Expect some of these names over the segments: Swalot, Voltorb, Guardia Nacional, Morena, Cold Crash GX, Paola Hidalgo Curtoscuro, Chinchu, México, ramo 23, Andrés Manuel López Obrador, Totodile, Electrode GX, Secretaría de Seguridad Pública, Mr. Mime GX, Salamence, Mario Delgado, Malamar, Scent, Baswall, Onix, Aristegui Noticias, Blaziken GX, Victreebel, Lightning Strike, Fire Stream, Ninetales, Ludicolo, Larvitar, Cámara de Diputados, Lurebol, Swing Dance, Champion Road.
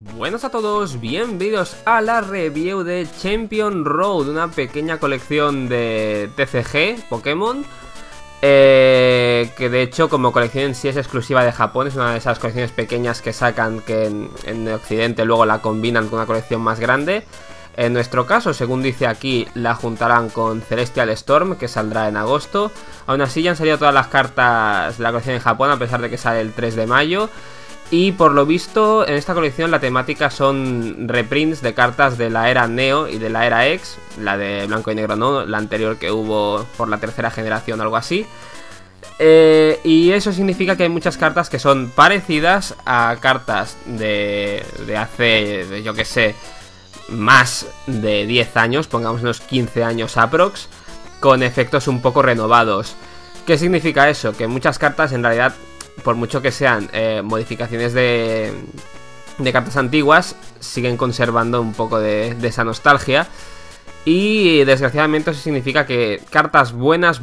Buenos a todos, bienvenidos a la review de Champion Road, una pequeña colección de TCG, Pokémon, que de hecho como colección en sí es exclusiva de Japón, es una de esas colecciones pequeñas que sacan que en Occidente luego la combinan con una colección más grande. En nuestro caso, según dice aquí, la juntarán con Celestial Storm, que saldrá en agosto. Aún así ya han salido todas las cartas de la colección en Japón, a pesar de que sale el 3 de mayo. Y por lo visto en esta colección la temática son reprints de cartas de la era Neo y de la era X. La de blanco y negro no, la anterior que hubo por la tercera generación o algo así. Y eso significa que hay muchas cartas que son parecidas a cartas de hace, yo que sé, más de 10 años, pongamos unos 15 años aprox, con efectos un poco renovados. ¿Qué significa eso? Que muchas cartas en realidad, por mucho que sean modificaciones de cartas antiguas, siguen conservando un poco de esa nostalgia. Y desgraciadamente eso significa que cartas buenas,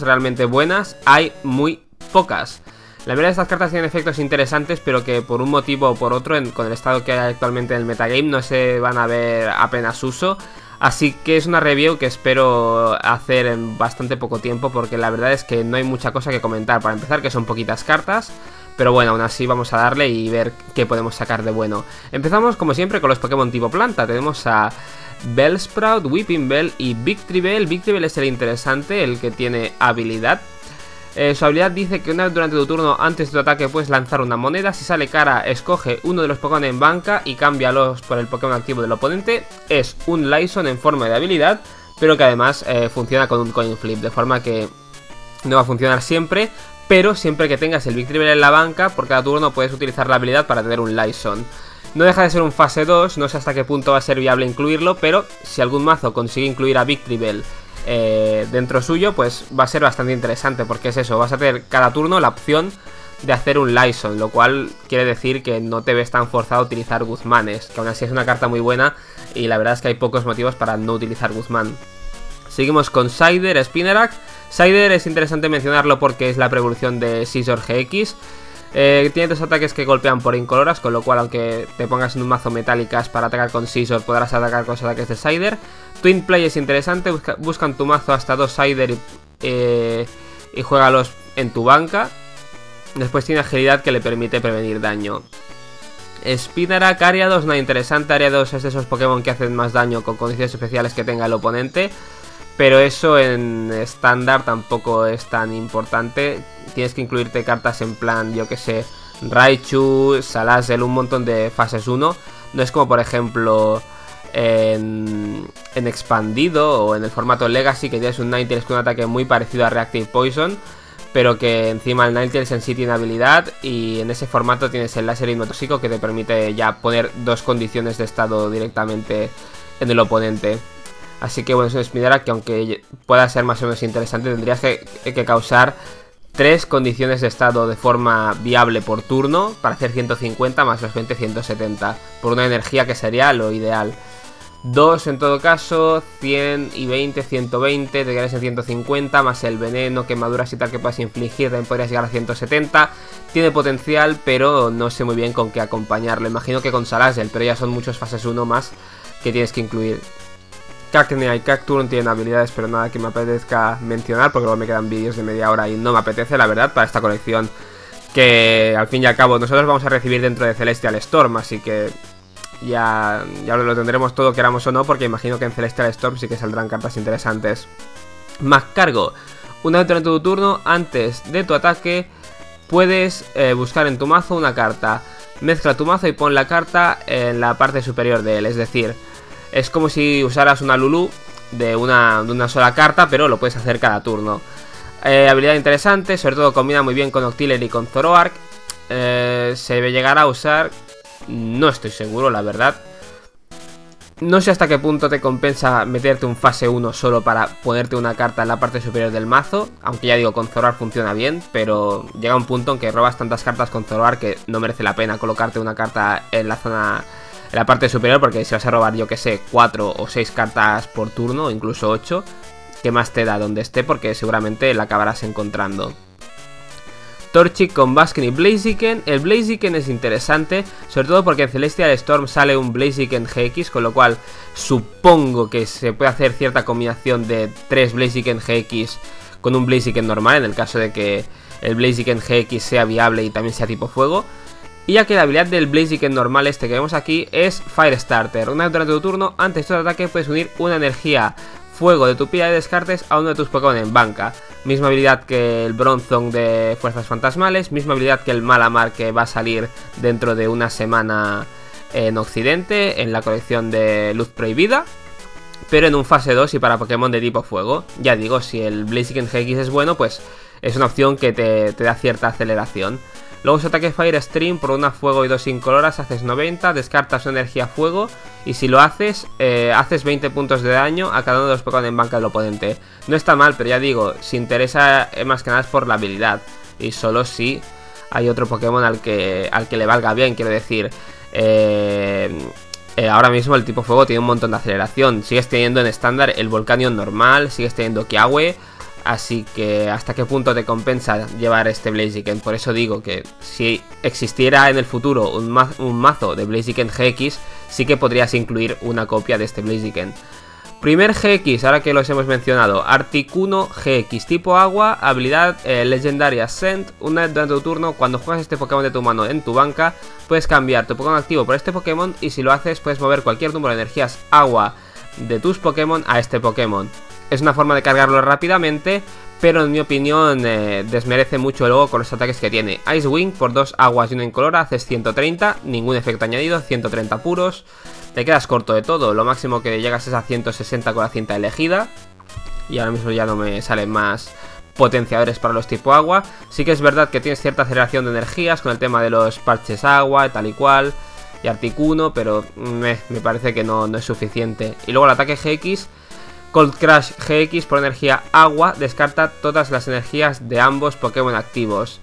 realmente buenas, hay muy pocas. La mayoría de estas cartas tienen efectos interesantes, pero que por un motivo o por otro, con el estado que hay actualmente en el metagame, no se van a ver apenas uso. Así que es una review que espero hacer en bastante poco tiempo, porque la verdad es que no hay mucha cosa que comentar. Para empezar, que son poquitas cartas, pero bueno, aún así vamos a darle y ver qué podemos sacar de bueno. Empezamos como siempre con los Pokémon tipo planta. Tenemos a Bellsprout, Weeping Bell y Victreebel. Victreebel es el interesante, el que tiene habilidad. Su habilidad dice que una vez durante tu turno antes de tu ataque puedes lanzar una moneda. Si sale cara, escoge uno de los Pokémon en banca y cámbialos por el Pokémon activo del oponente. Es un Lysen en forma de habilidad, pero que además funciona con un coin flip, de forma que no va a funcionar siempre, pero siempre que tengas el Victreebel en la banca, por cada turno puedes utilizar la habilidad para tener un Lysen. No deja de ser un fase 2, no sé hasta qué punto va a ser viable incluirlo, pero si algún mazo consigue incluir a Victreebel dentro suyo, pues va a ser bastante interesante, porque es eso, vas a tener cada turno la opción de hacer un Lysen, lo cual quiere decir que no te ves tan forzado a utilizar Guzmanes, que aún así es una carta muy buena y la verdad es que hay pocos motivos para no utilizar Guzmán. Seguimos con Cider, Spinarak. Cider es interesante mencionarlo porque es la prevolución de Scizor GX. Tiene dos ataques que golpean por incoloras, con lo cual aunque te pongas en un mazo metálicas para atacar con Scizor, podrás atacar con los ataques de Cider. Twin Play es interesante, buscan tu mazo hasta dos Cider y juégalos en tu banca. Después tiene agilidad que le permite prevenir daño. Spinarak, Ariados, nada interesante. Ariados es de esos Pokémon que hacen más daño con condiciones especiales que tenga el oponente, pero eso en estándar tampoco es tan importante. Tienes que incluirte cartas en plan, yo que sé, Raichu, Salazel, un montón de fases 1. No es como por ejemplo en expandido o en el formato Legacy, que tienes un Ninetales con un ataque muy parecido a Reactive Poison, pero que encima el Ninetales en sí tiene habilidad, y en ese formato tienes el Láser y Motóxico que te permite ya poner dos condiciones de estado directamente en el oponente. Así que bueno, es un Spinarak que aunque pueda ser más o menos interesante, tendrías que causar 3 condiciones de estado de forma viable por turno para hacer 150 más los 20, 170 por una energía, que sería lo ideal. 2 en todo caso, 100 y 20, 120, te quedas en 150 más el veneno, quemaduras y tal que puedas infligir, también podrías llegar a 170. Tiene potencial, pero no sé muy bien con qué acompañarlo. Imagino que con Salazel, pero ya son muchos fases 1 más que tienes que incluir. Cacnea y Cacturn tienen habilidades, pero nada que me apetezca mencionar, porque luego me quedan vídeos de media hora y no me apetece, la verdad, para esta colección que al fin y al cabo nosotros vamos a recibir dentro de Celestial Storm, así que ya lo tendremos todo, queramos o no, porque imagino que en Celestial Storm sí que saldrán cartas interesantes. Más cargo. Una vez durante tu turno, antes de tu ataque, puedes buscar en tu mazo una carta. Mezcla tu mazo y pon la carta en la parte superior de él, es decir, es como si usaras una Lulú de una sola carta, pero lo puedes hacer cada turno. Habilidad interesante, sobre todo combina muy bien con Octillery y con Zoroark. Se debe llegar a usar, no estoy seguro, la verdad. No sé hasta qué punto te compensa meterte un fase 1 solo para ponerte una carta en la parte superior del mazo. Aunque ya digo, con Zoroark funciona bien, pero llega un punto en que robas tantas cartas con Zoroark que no merece la pena colocarte una carta en la zona, en la parte superior, porque si vas a robar, yo que sé, 4 o 6 cartas por turno, incluso 8, ¿qué más te da donde esté? Porque seguramente la acabarás encontrando. Torchic con Basken y Blaziken. El Blaziken es interesante, sobre todo porque en Celestial Storm sale un Blaziken GX, con lo cual supongo que se puede hacer cierta combinación de 3 Blaziken GX con un Blaziken normal, en el caso de que el Blaziken GX sea viable y también sea tipo fuego. Y ya que la habilidad del Blaziken normal este que vemos aquí es Firestarter. Una vez durante tu turno, antes de tu ataque puedes unir una energía fuego de tu pila de descartes a uno de tus Pokémon en banca. Misma habilidad que el Bronzong de Fuerzas Fantasmales, misma habilidad que el Malamar, que va a salir dentro de una semana en Occidente, en la colección de Luz Prohibida, pero en un fase 2 y para Pokémon de tipo fuego. Ya digo, si el Blaziken GX es bueno, pues es una opción que te da cierta aceleración. Luego su ataque Fire Stream por una fuego y 2 incoloras, haces 90, descartas su energía fuego y si lo haces, haces 20 puntos de daño a cada uno de los Pokémon en banca del oponente. No está mal, pero ya digo, si interesa más que nada es por la habilidad y solo si hay otro Pokémon al que le valga bien, quiero decir. Ahora mismo el tipo fuego tiene un montón de aceleración, sigues teniendo en estándar el Volcanion normal, sigues teniendo Kiawe. Así que hasta qué punto te compensa llevar este Blaziken. Por eso digo que si existiera en el futuro un mazo de Blaziken GX, sí que podrías incluir una copia de este Blaziken. Primer GX, ahora que los hemos mencionado, Articuno GX, tipo agua, habilidad legendaria Scent. Una vez durante tu turno, cuando juegas este Pokémon de tu mano en tu banca, puedes cambiar tu Pokémon activo por este Pokémon y si lo haces puedes mover cualquier número de energías agua de tus Pokémon a este Pokémon. Es una forma de cargarlo rápidamente, pero en mi opinión desmerece mucho luego con los ataques que tiene. Ice Wing por 2 aguas y 1 incolora, haces 130, ningún efecto añadido, 130 puros. Te quedas corto de todo, lo máximo que llegas es a 160 con la cinta elegida. Y ahora mismo ya no me salen más potenciadores para los tipo agua. Sí que es verdad que tienes cierta aceleración de energías con el tema de los parches agua, tal y cual, y Articuno, pero me parece que no es suficiente. Y luego el ataque GX... Cold Crash GX por energía agua, descarta todas las energías de ambos Pokémon activos.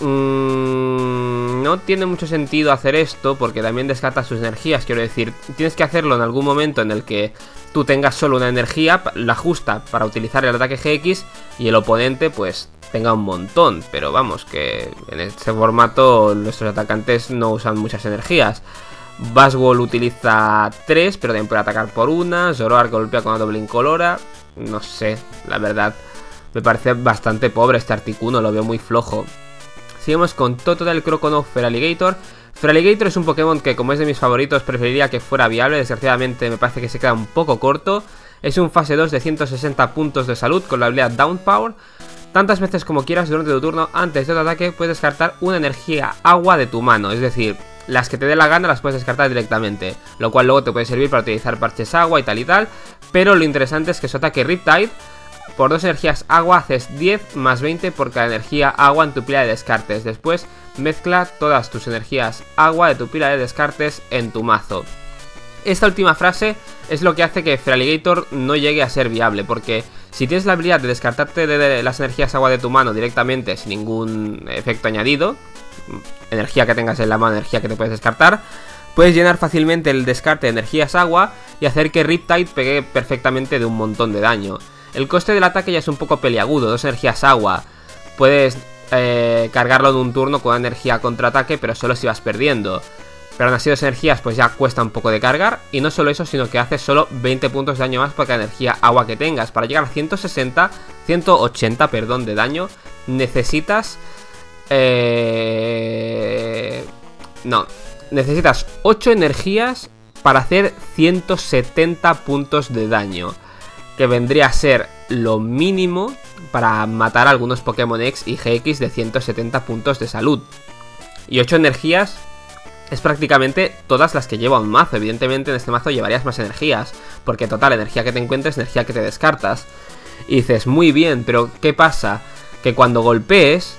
No tiene mucho sentido hacer esto porque también descarta sus energías, quiero decir, tienes que hacerlo en algún momento en el que tú tengas solo una energía, la justa para utilizar el ataque GX y el oponente pues tenga un montón, pero vamos, que en este formato nuestros atacantes no usan muchas energías. Baswall utiliza 3, pero también puede atacar por una. Zoroark golpea con una doble incolora. No sé, la verdad. Me parece bastante pobre este Articuno, lo veo muy flojo. Seguimos con Totodile Croconaw Feraligator. Feraligator es un Pokémon que, como es de mis favoritos, preferiría que fuera viable. Desgraciadamente me parece que se queda un poco corto. Es un fase 2 de 160 puntos de salud con la habilidad Down Power. Tantas veces como quieras durante tu turno, antes de tu ataque, puedes descartar una energía agua de tu mano. Es decir, las que te dé la gana las puedes descartar directamente, lo cual luego te puede servir para utilizar parches agua y tal, pero lo interesante es que su ataque Riptide, por 2 energías agua haces 10 más 20 por cada energía agua en tu pila de descartes, después mezcla todas tus energías agua de tu pila de descartes en tu mazo. Esta última frase es lo que hace que Feraligator no llegue a ser viable, porque si tienes la habilidad de descartarte de las energías agua de tu mano directamente sin ningún efecto añadido, energía que tengas en la mano, energía que te puedes descartar, puedes llenar fácilmente el descarte de energías agua y hacer que Riptide pegue perfectamente de un montón de daño. El coste del ataque ya es un poco peliagudo, 2 energías agua, puedes cargarlo en un turno con energía contraataque, pero solo si vas perdiendo. Pero aún así 2 energías pues ya cuesta un poco de cargar, y no solo eso, sino que haces solo 20 puntos de daño más por cada energía agua que tengas. Para llegar a 180 de daño necesitas... necesitas 8 energías para hacer 170 puntos de daño, que vendría a ser lo mínimo para matar a algunos Pokémon X y GX de 170 puntos de salud. Y 8 energías es prácticamente todas las que lleva un mazo. Evidentemente en este mazo llevarías más energías, porque total, energía que te encuentres, energía que te descartas. Y dices, muy bien, pero ¿qué pasa? Que cuando golpees,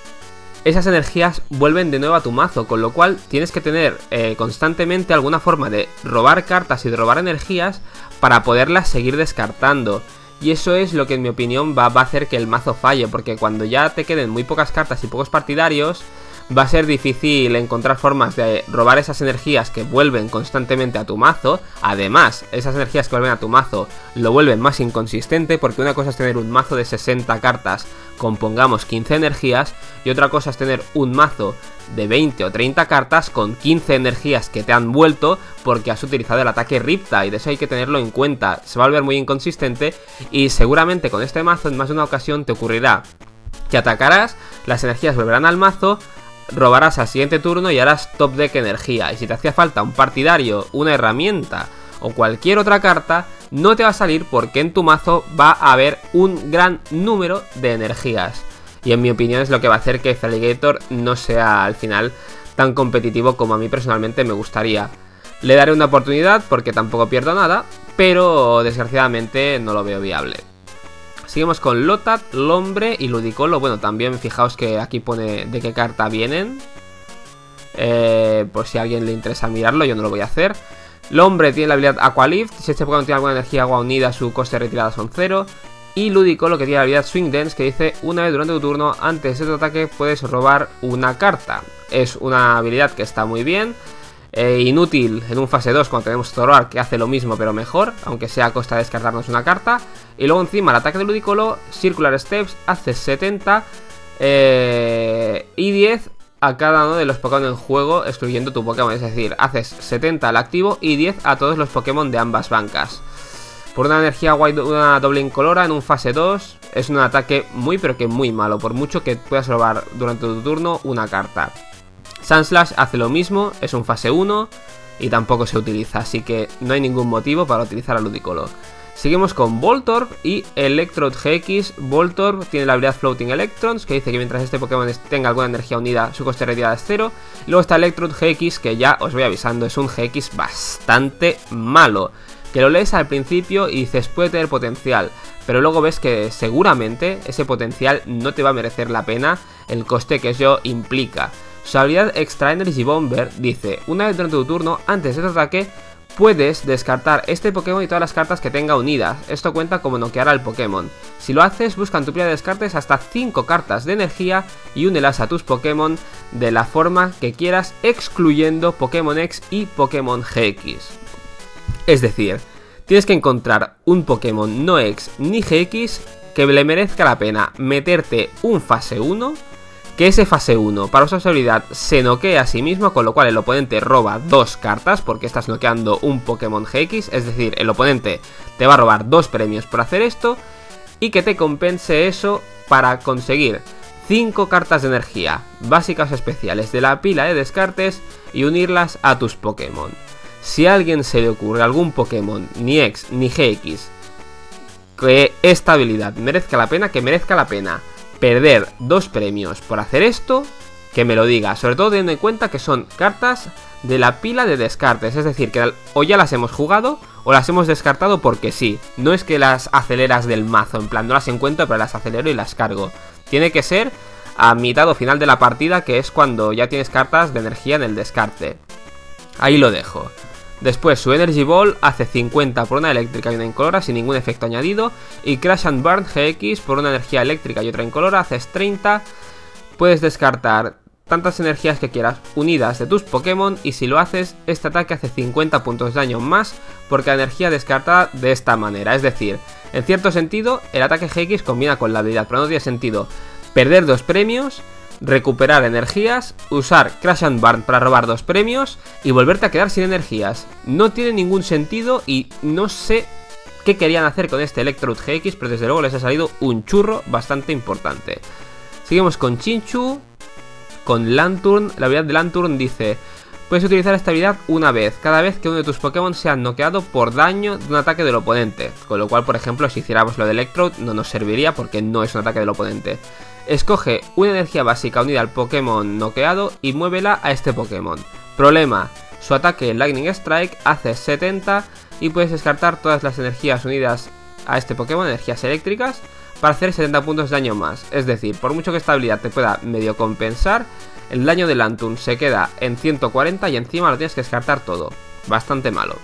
esas energías vuelven de nuevo a tu mazo, con lo cual tienes que tener constantemente alguna forma de robar cartas y de robar energías para poderlas seguir descartando. Y eso es lo que en mi opinión va a hacer que el mazo falle, porque cuando ya te queden muy pocas cartas y pocos partidarios, va a ser difícil encontrar formas de robar esas energías que vuelven constantemente a tu mazo. Además, esas energías que vuelven a tu mazo lo vuelven más inconsistente, porque una cosa es tener un mazo de 60 cartas con, pongamos, 15 energías, y otra cosa es tener un mazo de 20 o 30 cartas con 15 energías que te han vuelto porque has utilizado el ataque Riptide. Eso hay que tenerlo en cuenta, se va a volver muy inconsistente, y seguramente con este mazo en más de una ocasión te ocurrirá que atacarás, las energías volverán al mazo, robarás al siguiente turno y harás top deck energía, y si te hacía falta un partidario, una herramienta o cualquier otra carta, no te va a salir porque en tu mazo va a haber un gran número de energías. Y en mi opinión es lo que va a hacer que Feraligator no sea al final tan competitivo como a mí personalmente me gustaría. Le daré una oportunidad porque tampoco pierdo nada, pero desgraciadamente no lo veo viable. Seguimos con Lotad, Lombre y Ludicolo. Bueno, también fijaos que aquí pone de qué carta vienen, por si a alguien le interesa mirarlo, yo no lo voy a hacer. Lombre tiene la habilidad Aqua Lift, si este Pokémon tiene alguna energía agua unida su coste de retirada son 0. Y Ludicolo, que tiene la habilidad Swing Dance, que dice: una vez durante tu turno, antes de tu ataque puedes robar una carta. Es una habilidad que está muy bien, inútil en un fase 2 cuando tenemos Zoroark, que hace lo mismo pero mejor, aunque sea a costa de descartarnos una carta. Y luego encima el ataque de Ludicolo, Circular Steps, hace 70 y 10 a cada uno de los Pokémon en juego, excluyendo tu Pokémon, es decir, haces 70 al activo y 10 a todos los Pokémon de ambas bancas. Por una energía white, una doble incolora en un fase 2, es un ataque muy pero que muy malo, por mucho que puedas robar durante tu turno una carta. Sunslash hace lo mismo, es un fase 1 y tampoco se utiliza, así que no hay ningún motivo para utilizar a Ludicolo. Seguimos con Voltorb y Electrode GX. Voltorb tiene la habilidad Floating Electrons, que dice que mientras este Pokémon tenga alguna energía unida, su coste de retirada es 0. Y luego está Electrode GX, que ya os voy avisando, es un GX bastante malo, que lo lees al principio y dices puede tener potencial, pero luego ves que seguramente ese potencial no te va a merecer la pena el coste que ello implica. Su habilidad Extra Energy Bomber dice: una vez durante tu turno, antes de tu ataque, puedes descartar este Pokémon y todas las cartas que tenga unidas. Esto cuenta como noquear al Pokémon. Si lo haces, busca en tu pila de descartes hasta 5 cartas de energía y únelas a tus Pokémon de la forma que quieras, excluyendo Pokémon X y Pokémon GX. Es decir, tienes que encontrar un Pokémon no X ni GX que le merezca la pena meterte un fase 1, que ese fase 1 para usar su habilidad se noquea a sí mismo, con lo cual el oponente roba 2 cartas porque estás noqueando un Pokémon GX, es decir, el oponente te va a robar 2 premios por hacer esto, y que te compense eso para conseguir 5 cartas de energía, básicas o especiales, de la pila de descartes y unirlas a tus Pokémon. Si a alguien se le ocurre algún Pokémon ni X ni GX que esta habilidad merezca la pena, que merezca la pena perder 2 premios por hacer esto, que me lo diga, sobre todo teniendo en cuenta que son cartas de la pila de descartes, es decir, que o ya las hemos jugado o las hemos descartado porque sí, no es que las aceleras del mazo, en plan no las encuentro pero las acelero y las cargo, tiene que ser a mitad o final de la partida, que es cuando ya tienes cartas de energía en el descarte. Ahí lo dejo. Después su Energy Ball hace 50 por una eléctrica y una incolora sin ningún efecto añadido. Y Crash and Burn GX por una energía eléctrica y otra incolora haces 30. Puedes descartar tantas energías que quieras unidas de tus Pokémon, y si lo haces, este ataque hace 50 puntos de daño más porque la energía descartada de esta manera. Es decir, en cierto sentido el ataque GX combina con la habilidad, pero no tiene sentido perder 2 premios, recuperar energías, usar Crash and Burn para robar 2 premios y volverte a quedar sin energías. No tiene ningún sentido y no sé qué querían hacer con este Electrode GX, pero desde luego les ha salido un churro bastante importante. Seguimos con Chinchu, con Lanturn. La habilidad de Lanturn dice: puedes utilizar esta habilidad una vez, cada vez que uno de tus Pokémon sea noqueado por daño de un ataque del oponente. Con lo cual, por ejemplo, si hiciéramos lo de Electrode no nos serviría porque no es un ataque del oponente. Escoge una energía básica unida al Pokémon noqueado y muévela a este Pokémon. Problema: su ataque Lightning Strike hace 70 y puedes descartar todas las energías unidas a este Pokémon, energías eléctricas, para hacer 70 puntos de daño más. Es decir, por mucho que esta habilidad te pueda medio compensar, el daño de Lanturn se queda en 140 y encima lo tienes que descartar todo. Bastante malo.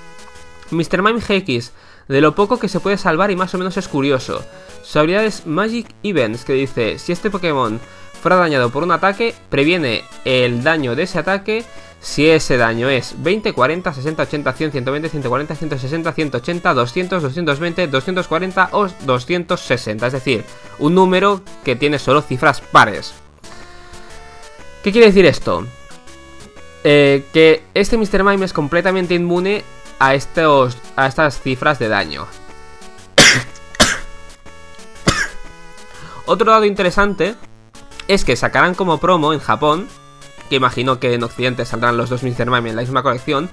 Mr. Mime GX, de lo poco que se puede salvar y más o menos es curioso. Su habilidad es Magic Events, que dice: si este Pokémon fuera dañado por un ataque, previene el daño de ese ataque si ese daño es 20, 40, 60, 80, 100, 120, 140, 160, 180, 200, 220, 240 o 260. Es decir, un número que tiene solo cifras pares. ¿Qué quiere decir esto? Que este Mr. Mime es completamente inmune a estas cifras de daño. Otro dato interesante es que sacarán como promo en Japón, que imagino que en Occidente saldrán los dos Mr. Mime en la misma colección,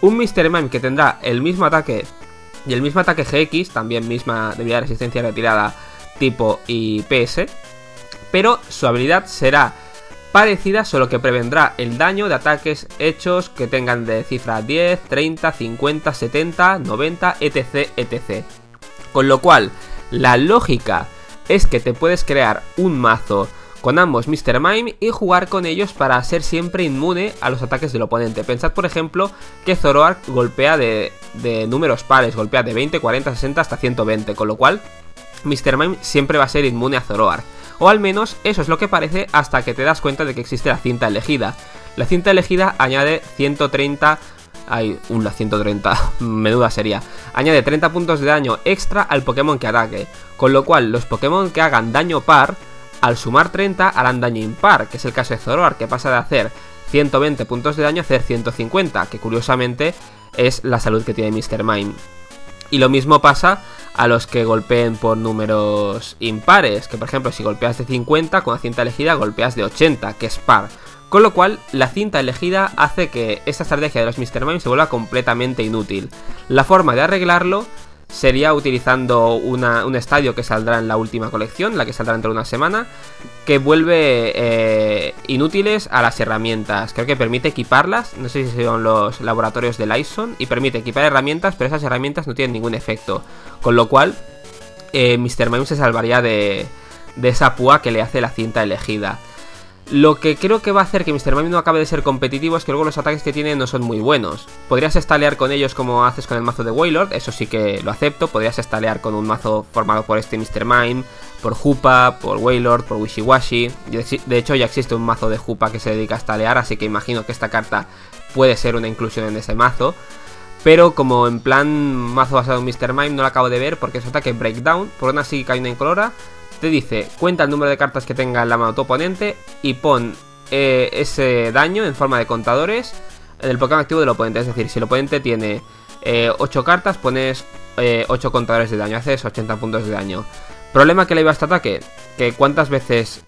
un Mr. Mime que tendrá el mismo ataque y el mismo ataque GX, también misma debilidad, resistencia retirada, tipo y PS, pero su habilidad será parecida, solo que prevendrá el daño de ataques hechos que tengan de cifra 10, 30, 50, 70, 90, etc, etc. Con lo cual, la lógica es que te puedes crear un mazo con ambos Mr. Mime y jugar con ellos para ser siempre inmune a los ataques del oponente. Pensad, por ejemplo, que Zoroark golpea de números pares, golpea de 20, 40, 60 hasta 120, con lo cual Mr. Mime siempre va a ser inmune a Zoroark. O al menos eso es lo que parece hasta que te das cuenta de que existe la cinta elegida. La cinta elegida añade 130... Ay, una 130, menuda sería. Añade 30 puntos de daño extra al Pokémon que ataque. Con lo cual, los Pokémon que hagan daño par, al sumar 30 harán daño impar, que es el caso de Zoroark, que pasa de hacer 120 puntos de daño a hacer 150, que curiosamente es la salud que tiene Mr. Mime. Y lo mismo pasa a los que golpeen por números impares, que por ejemplo si golpeas de 50, con la cinta elegida golpeas de 80, que es par. Con lo cual, la cinta elegida hace que esta estrategia de los Mr. Mime se vuelva completamente inútil. La forma de arreglarlo sería utilizando un estadio que saldrá en la última colección, la que saldrá dentro de una semana, que vuelve inútiles a las herramientas. Creo que permite equiparlas, no sé si son los laboratorios de Lysen, y permite equipar herramientas, pero esas herramientas no tienen ningún efecto. Con lo cual, Mr. Mime se salvaría de esa púa que le hace la cinta elegida. Lo que creo que va a hacer que Mr. Mime no acabe de ser competitivo es que luego los ataques que tiene no son muy buenos. Podrías estalear con ellos como haces con el mazo de Wailord, eso sí que lo acepto. Podrías estalear con un mazo formado por este Mr. Mime, por Hoopa, por Wailord, por Wishiwashi. De hecho ya existe un mazo de Hoopa que se dedica a estalear, así que imagino que esta carta puede ser una inclusión en ese mazo. Pero como en plan mazo basado en Mr. Mime no lo acabo de ver porque es un ataque Breakdown, por una psíquica y una incolora. Te dice, cuenta el número de cartas que tenga en la mano tu oponente y pon ese daño en forma de contadores en el Pokémon activo del oponente. Es decir, si el oponente tiene 8 cartas, pones 8 contadores de daño, haces 80 puntos de daño. Problema que le iba a este ataque, que cuántas veces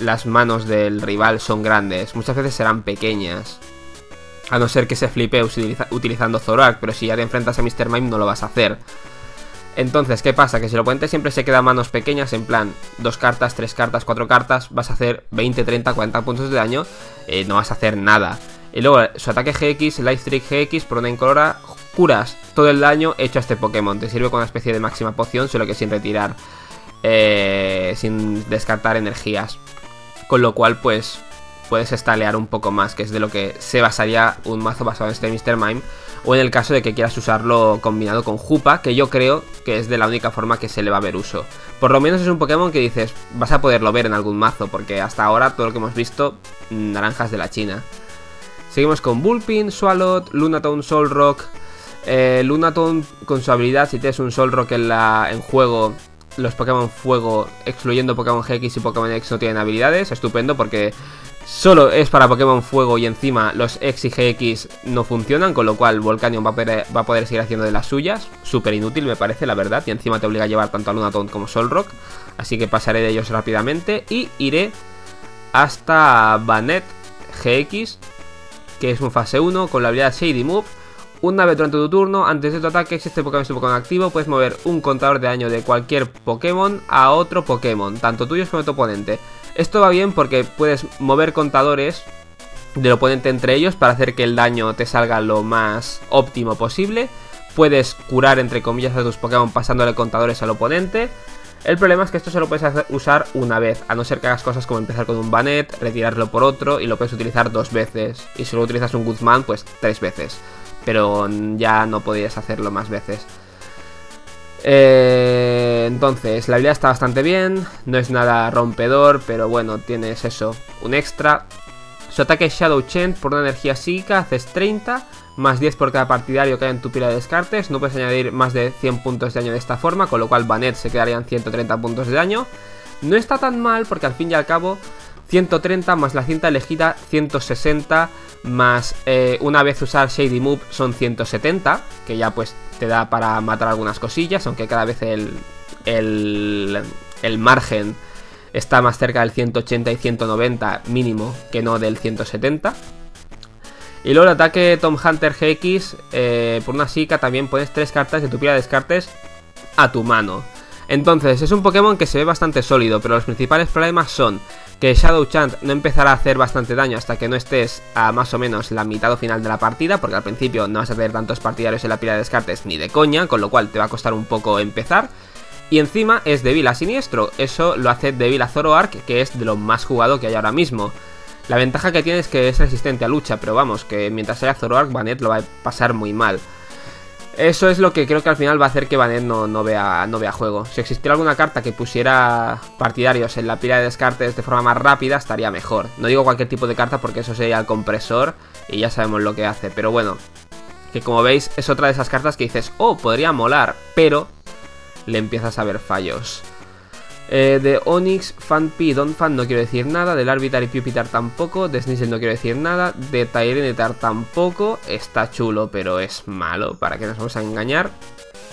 las manos del rival son grandes, muchas veces serán pequeñas. A no ser que se flipe utilizando Zoroark, pero si ya te enfrentas a Mr. Mime no lo vas a hacer. Entonces, ¿qué pasa? Que si el oponente siempre se queda a manos pequeñas, en plan, 2 cartas, 3 cartas, 4 cartas, vas a hacer 20, 30, 40 puntos de daño, no vas a hacer nada. Y luego, su ataque GX, Life Trick GX, por una incolora, curas todo el daño hecho a este Pokémon. Te sirve con una especie de máxima poción, solo que sin retirar, sin descartar energías. Con lo cual, pues, puedes estalear un poco más, que es de lo que se basaría un mazo basado en este Mr. Mime. O en el caso de que quieras usarlo combinado con Hoopa, que yo creo que es de la única forma que se le va a ver uso. Por lo menos es un Pokémon que dices, vas a poderlo ver en algún mazo, porque hasta ahora todo lo que hemos visto, naranjas de la China. Seguimos con Bullpin, Swalot, Lunatone, Solrock. Lunatone con su habilidad, si tienes un Solrock en juego, los Pokémon Fuego, excluyendo Pokémon GX y Pokémon X, no tienen habilidades. Estupendo, porque solo es para Pokémon Fuego y encima los X y GX no funcionan, con lo cual Volcanion va a poder seguir haciendo de las suyas. Súper inútil me parece, la verdad, y encima te obliga a llevar tanto a Lunatone como Solrock, así que pasaré de ellos rápidamente y iré hasta Banette GX, que es un fase 1 con la habilidad Shady Move. Una vez durante tu turno, antes de tu ataque, si este Pokémon es tu Pokémon activo, puedes mover un contador de daño de cualquier Pokémon a otro Pokémon, tanto tuyos como de tu oponente. Esto va bien porque puedes mover contadores del oponente entre ellos para hacer que el daño te salga lo más óptimo posible. Puedes curar, entre comillas, a tus Pokémon pasándole contadores al oponente. El problema es que esto solo puedes usar una vez, a no ser que hagas cosas como empezar con un Banette, retirarlo por otro, y lo puedes utilizar 2 veces. Y si luego utilizas un Guzmán, pues 3 veces. Pero ya no podías hacerlo más veces. Entonces, la habilidad está bastante bien. No es nada rompedor, pero bueno, tienes eso, un extra. Su ataque Shadow Chain por una energía psíquica, haces 30, más 10 por cada partidario que haya en tu pila de descartes. No puedes añadir más de 100 puntos de daño de esta forma, con lo cual Banet se quedarían 130 puntos de daño. No está tan mal, porque al fin y al cabo 130 más la cinta elegida 160, más una vez usar Shady Move son 170, que ya pues te da para matar algunas cosillas, aunque cada vez el margen está más cerca del 180 y 190 mínimo que no del 170. Y luego el ataque Tom Hunter GX, por una psíquica también pones 3 cartas de tu pila de descartes a tu mano. Entonces es un Pokémon que se ve bastante sólido, pero los principales problemas son que Shadow Chant no empezará a hacer bastante daño hasta que no estés a más o menos la mitad o final de la partida, porque al principio no vas a tener tantos partidarios en la pila de descartes ni de coña, con lo cual te va a costar un poco empezar. Y encima es débil a siniestro, eso lo hace débil a Zoroark, que es de lo más jugado que hay ahora mismo. La ventaja que tiene es que es resistente a lucha, pero vamos, que mientras haya Zoroark, Banet lo va a pasar muy mal. Eso es lo que creo que al final va a hacer que Banet no vea juego. Si existiera alguna carta que pusiera partidarios en la pila de descartes de forma más rápida, estaría mejor. No digo cualquier tipo de carta porque eso sería el compresor y ya sabemos lo que hace, pero bueno. Que como veis es otra de esas cartas que dices, oh, podría molar, pero le empiezas a ver fallos. De Onix, Fanpi, Donphan no quiero decir nada. Del Larvitar y Pupitar tampoco. De Sneasel no quiero decir nada. De Tyranitar tampoco. Está chulo, pero es malo. ¿Para qué nos vamos a engañar?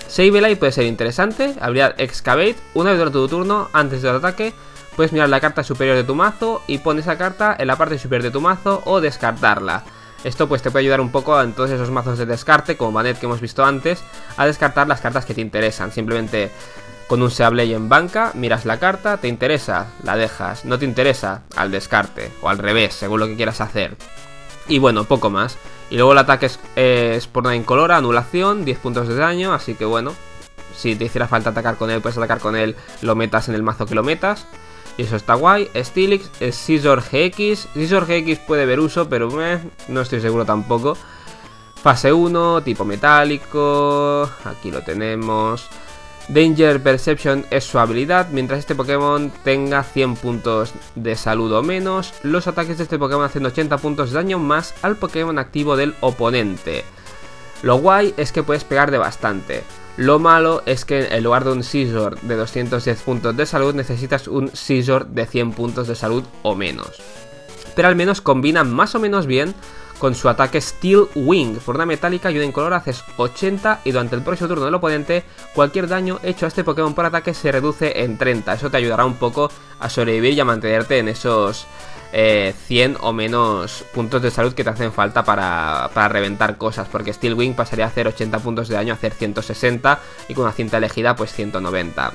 Sableye puede ser interesante. Habilidad Excavate. Una vez durante tu turno, antes del ataque, puedes mirar la carta superior de tu mazo y pon esa carta en la parte superior de tu mazo o descartarla. Esto pues te puede ayudar un poco en todos esos mazos de descarte, como Banet que hemos visto antes, a descartar las cartas que te interesan. Simplemente con un Sableye en banca, miras la carta, te interesa, la dejas, no te interesa, al descarte, o al revés, según lo que quieras hacer. Y bueno, poco más. Y luego el ataque es por una incolora, anulación, 10 puntos de daño, así que bueno, si te hiciera falta atacar con él, puedes atacar con él, lo metas en el mazo que lo metas. Y eso está guay. Steelix, Scizor GX. Scizor GX puede ver uso, pero no estoy seguro tampoco. Fase 1, tipo metálico. Aquí lo tenemos. Danger Perception es su habilidad. Mientras este Pokémon tenga 100 puntos de salud o menos, los ataques de este Pokémon hacen 80 puntos de daño más al Pokémon activo del oponente. Lo guay es que puedes pegar de bastante. Lo malo es que en lugar de un Scizor de 210 puntos de salud, necesitas un Scizor de 100 puntos de salud o menos. Pero al menos combina más o menos bien con su ataque Steel Wing. Por una metálica y una incolora haces 80 y durante el próximo turno del oponente, cualquier daño hecho a este Pokémon por ataque se reduce en 30. Eso te ayudará un poco a sobrevivir y a mantenerte en esos 100 o menos puntos de salud que te hacen falta para reventar cosas, porque Steel Wing pasaría a hacer 80 puntos de daño a hacer 160 y con una cinta elegida pues 190.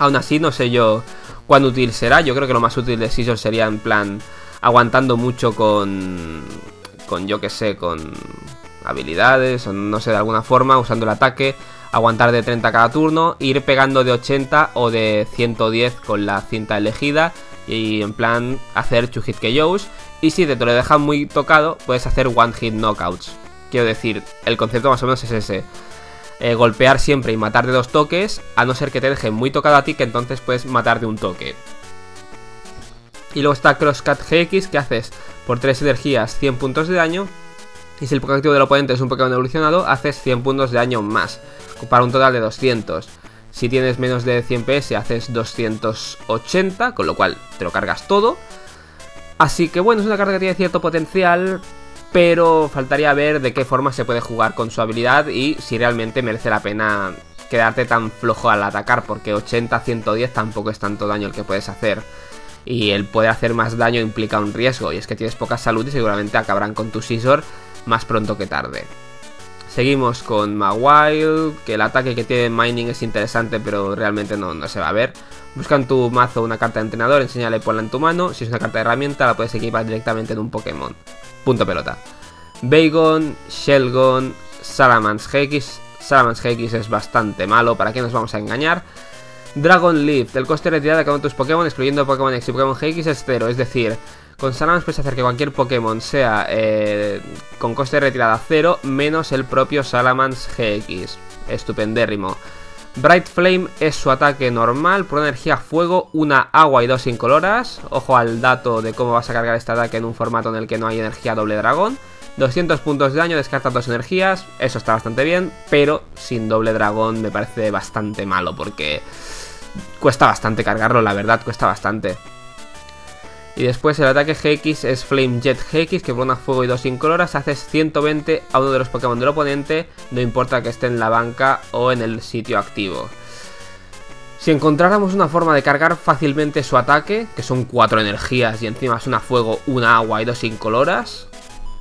Aún así no sé yo cuán útil será. Yo creo que lo más útil de Scizor sería en plan aguantando mucho con yo que sé, con habilidades o no sé, de alguna forma, usando el ataque, aguantar de 30 cada turno, ir pegando de 80 o de 110 con la cinta elegida. Y en plan hacer 2-hit KOs. Y si te lo dejan muy tocado, puedes hacer 1-hit knockouts. Quiero decir, el concepto más o menos es ese. Golpear siempre y matar de 2 toques. A no ser que te dejen muy tocado a ti, que entonces puedes matar de 1 toque. Y luego está Crosscat GX, que haces por 3 energías 100 puntos de daño. Y si el Pokémon activo del oponente es un Pokémon evolucionado, haces 100 puntos de daño más, para un total de 200. Si tienes menos de 100 PS haces 280, con lo cual te lo cargas todo. Así que bueno, es una carta que tiene cierto potencial, pero faltaría ver de qué forma se puede jugar con su habilidad y si realmente merece la pena quedarte tan flojo al atacar, porque 80-110 tampoco es tanto daño el que puedes hacer. Y el poder hacer más daño implica un riesgo, y es que tienes poca salud y seguramente acabarán con tu Scizor más pronto que tarde. Seguimos con Mawile, que el ataque que tiene Mining es interesante, pero realmente no se va a ver. Busca en tu mazo una carta de entrenador, enséñale y ponla en tu mano. Si es una carta de herramienta, la puedes equipar directamente en un Pokémon. Punto pelota. Bagon, Shelgon, Salamence GX. Salamence GX es bastante malo, ¿para qué nos vamos a engañar? Dragon Leaf, el coste de retirada de cada uno de tus Pokémon, excluyendo Pokémon X y Pokémon GX, es 0, es decir, con Salamence puedes hacer que cualquier Pokémon sea con coste de retirada 0, menos el propio Salamence GX. Estupendérrimo. Bright Flame es su ataque normal, por energía fuego, una agua y dos incoloras. Ojo al dato de cómo vas a cargar este ataque en un formato en el que no hay energía doble dragón. 200 puntos de daño, descarta dos energías, eso está bastante bien, pero sin doble dragón me parece bastante malo porque cuesta bastante cargarlo, la verdad, cuesta bastante. Y después el ataque GX es Flame Jet GX, que por una fuego y dos incoloras haces 120 a uno de los Pokémon del oponente, no importa que esté en la banca o en el sitio activo. Si encontráramos una forma de cargar fácilmente su ataque, que son 4 energías y encima es una fuego, una agua y dos incoloras,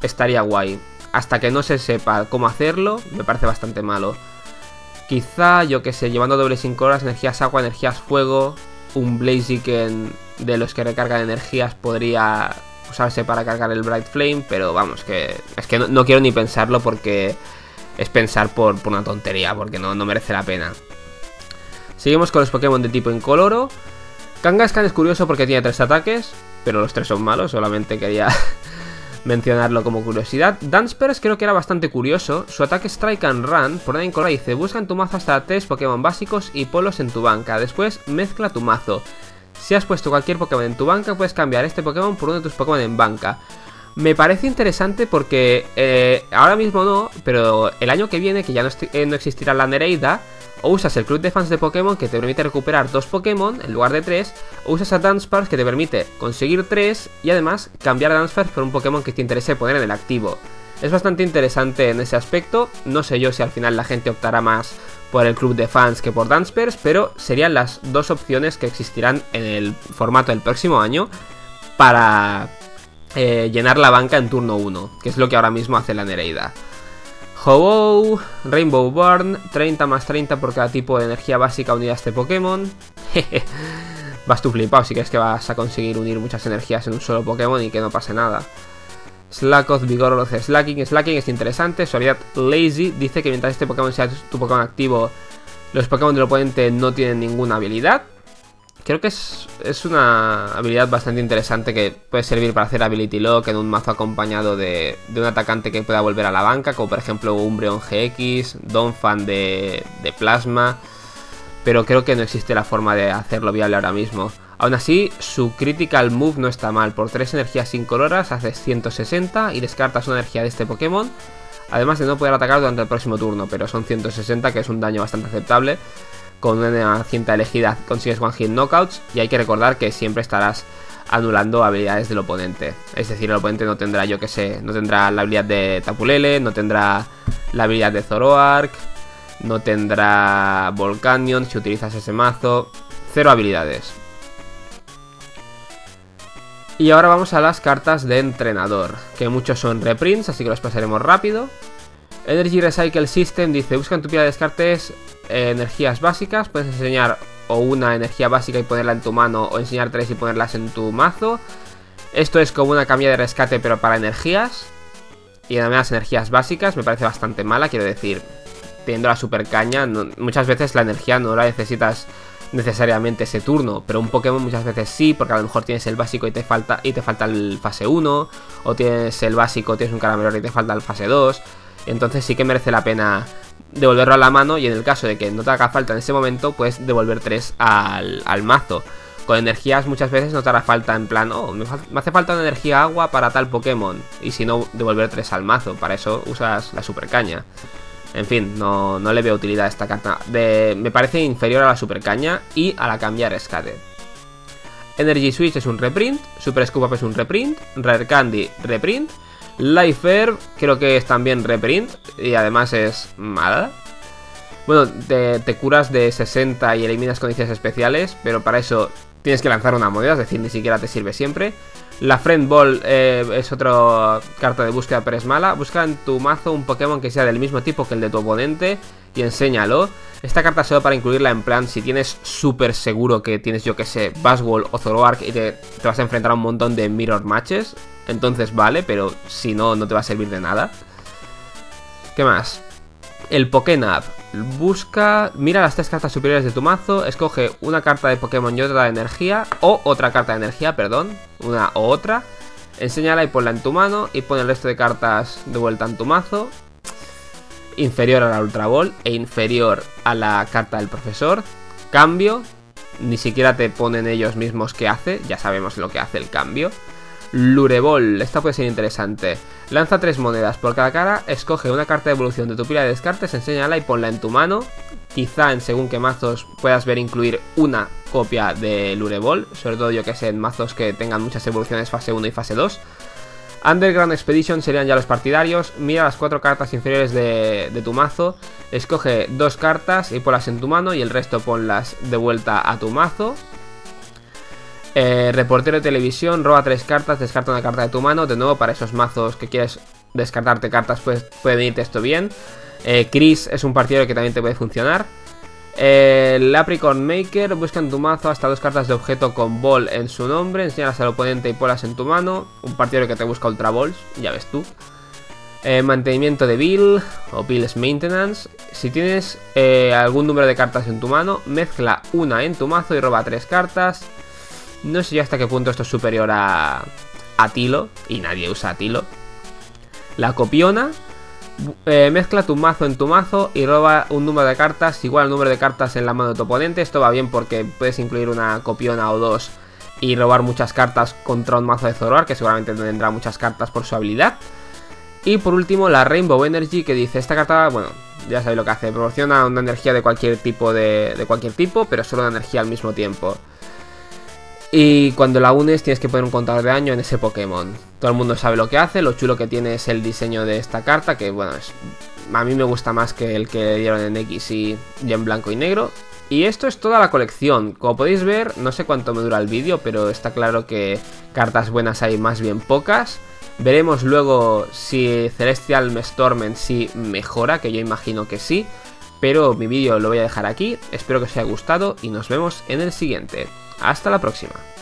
estaría guay. Hasta que no se sepa cómo hacerlo, me parece bastante malo. Quizá, yo que sé, llevando dobles incoloras, energías agua, energías fuego, un Blaziken de los que recargan energías podría usarse para cargar el Bright Flame, pero vamos, que es que no quiero ni pensarlo porque es pensar por una tontería, porque no merece la pena. Seguimos con los Pokémon de tipo incoloro. Kangaskhan es curioso porque tiene 3 ataques, pero los 3 son malos, solamente quería mencionarlo como curiosidad. Dunsparce creo que era bastante curioso. Su ataque es Strike and Run. Por una incolora dice: busca en tu mazo hasta 3 Pokémon básicos y polos en tu banca. Después mezcla tu mazo. Si has puesto cualquier Pokémon en tu banca, puedes cambiar este Pokémon por uno de tus Pokémon en banca. Me parece interesante porque ahora mismo no, pero el año que viene, que ya no existirá la Nereida, o usas el club de fans de Pokémon que te permite recuperar 2 Pokémon en lugar de 3, o usas a Dunsparce que te permite conseguir 3 y además cambiar a Dunsparce por un Pokémon que te interese poner en el activo. Es bastante interesante en ese aspecto. No sé yo si al final la gente optará más por el club de fans que por Dunsparce, pero serían las dos opciones que existirán en el formato del próximo año para llenar la banca en turno 1, que es lo que ahora mismo hace la Nereida. Ho-Oh, Rainbow Burn, 30 más 30 por cada tipo de energía básica unida a este Pokémon. Vas tú flipado si crees que vas a conseguir unir muchas energías en un solo Pokémon y que no pase nada. Slakoth, Vigoroth, Slaking. Slaking es interesante. Su habilidad Lazy dice que mientras este Pokémon sea tu Pokémon activo, los Pokémon del oponente no tienen ninguna habilidad. Creo que es una habilidad bastante interesante que puede servir para hacer Ability Lock en un mazo acompañado de un atacante que pueda volver a la banca, como por ejemplo Umbreon GX, Donphan de Plasma, pero creo que no existe la forma de hacerlo viable ahora mismo. Aún así, su Critical Move no está mal. Por 3 energías incoloras haces 160 y descartas una energía de este Pokémon, además de no poder atacar durante el próximo turno, pero son 160, que es un daño bastante aceptable. Con una cinta elegida consigues One Hit Knockouts, y hay que recordar que siempre estarás anulando habilidades del oponente. Es decir, el oponente no tendrá, yo que sé, no tendrá la habilidad de Tapulele, no tendrá la habilidad de Zoroark, no tendrá Volcanion si utilizas ese mazo. 0 habilidades. Y ahora vamos a las cartas de entrenador, que muchos son reprints, así que los pasaremos rápido. Energy Recycle System dice: busca en tu pila de descartes energías básicas, puedes enseñar o una energía básica y ponerla en tu mano, o enseñar 3 y ponerlas en tu mazo. Esto es como una camilla de rescate pero para energías, y además energías básicas me parece bastante mala. Quiero decir, teniendo la super caña, muchas veces la energía no la necesitas necesariamente ese turno, pero un Pokémon muchas veces sí, porque a lo mejor tienes el básico y te falta el fase 1, o tienes el básico, tienes un Caramelor y te falta el fase 2, entonces sí que merece la pena devolverlo a la mano, y en el caso de que no te haga falta en ese momento, puedes devolver 3 al mazo. Con energías muchas veces no te hará falta, en plan, oh, me hace falta una energía agua para tal Pokémon, y si no, devolver 3 al mazo, para eso usas la super caña. En fin, no le veo utilidad a esta carta. Me parece inferior a la super caña y a la camilla de rescate. Energy Switch es un reprint, Super Scoop Up es un reprint, Rare Candy, reprint, Life Herb creo que es también reprint y además es mala. Bueno, te curas de 60 y eliminas condiciones especiales, pero para eso tienes que lanzar una moneda, es decir, ni siquiera te sirve siempre. La Friend Ball es otra carta de búsqueda, pero es mala. Busca en tu mazo un Pokémon que sea del mismo tipo que el de tu oponente y enséñalo. Esta carta solo para incluirla, en plan, si tienes súper seguro que tienes, yo que sé, Buzzwole o Zoroark y te vas a enfrentar a un montón de Mirror Matches, entonces vale, pero si no, no te va a servir de nada. ¿Qué más? El Pokénap. Mira las 3 cartas superiores de tu mazo, escoge una carta de Pokémon y otra de energía, o otra carta de energía, perdón, una o otra, enséñala y ponla en tu mano, y pon el resto de cartas de vuelta en tu mazo. inferior a la Ultra Ball e inferior a la carta del profesor. Cambio, ni siquiera te ponen ellos mismos qué hace, ya sabemos lo que hace el cambio. Lurebol, esta puede ser interesante. Lanza 3 monedas por cada cara, escoge una carta de evolución de tu pila de descartes, enséñala y ponla en tu mano. Quizá en según qué mazos puedas ver incluir una copia de Lurebol, sobre todo yo que sé en mazos que tengan muchas evoluciones fase 1 y fase 2. Underground Expedition serían ya los partidarios. Mira las 4 cartas inferiores de tu mazo, escoge 2 cartas y ponlas en tu mano y el resto ponlas de vuelta a tu mazo. Reportero de televisión, roba 3 cartas, descarta una carta de tu mano. De nuevo, para esos mazos que quieres descartarte cartas, pues puede venirte esto bien. Chris es un partidario que también te puede funcionar. Lapricorn Maker, busca en tu mazo hasta 2 cartas de objeto con Ball en su nombre, enséñalas al oponente y ponlas en tu mano. Un partidario que te busca Ultra Balls, ya ves tú. Mantenimiento de Bill o Bill's Maintenance. Si tienes algún número de cartas en tu mano, mezcla una en tu mazo y roba 3 cartas. No sé yo hasta qué punto esto es superior a Tilo, y nadie usa Tilo. La Copiona, mezcla tu mazo en tu mazo y roba un número de cartas igual al número de cartas en la mano de tu oponente. Esto va bien porque puedes incluir una Copiona o 2 y robar muchas cartas contra un mazo de Zoroark, que seguramente tendrá muchas cartas por su habilidad. Y por último la Rainbow Energy, que dice esta carta, bueno, ya sabéis lo que hace, proporciona una energía de cualquier tipo, pero solo una energía al mismo tiempo. Y cuando la unes tienes que poner un contador de daño en ese Pokémon. Todo el mundo sabe lo que hace, lo chulo que tiene es el diseño de esta carta, que bueno, a mí me gusta más que el que dieron en X y en blanco y negro. Y esto es toda la colección. Como podéis ver, no sé cuánto me dura el vídeo, pero está claro que cartas buenas hay más bien pocas. Veremos luego si Celestial Storm en sí mejora, que yo imagino que sí. Pero mi vídeo lo voy a dejar aquí, espero que os haya gustado y nos vemos en el siguiente. Hasta la próxima.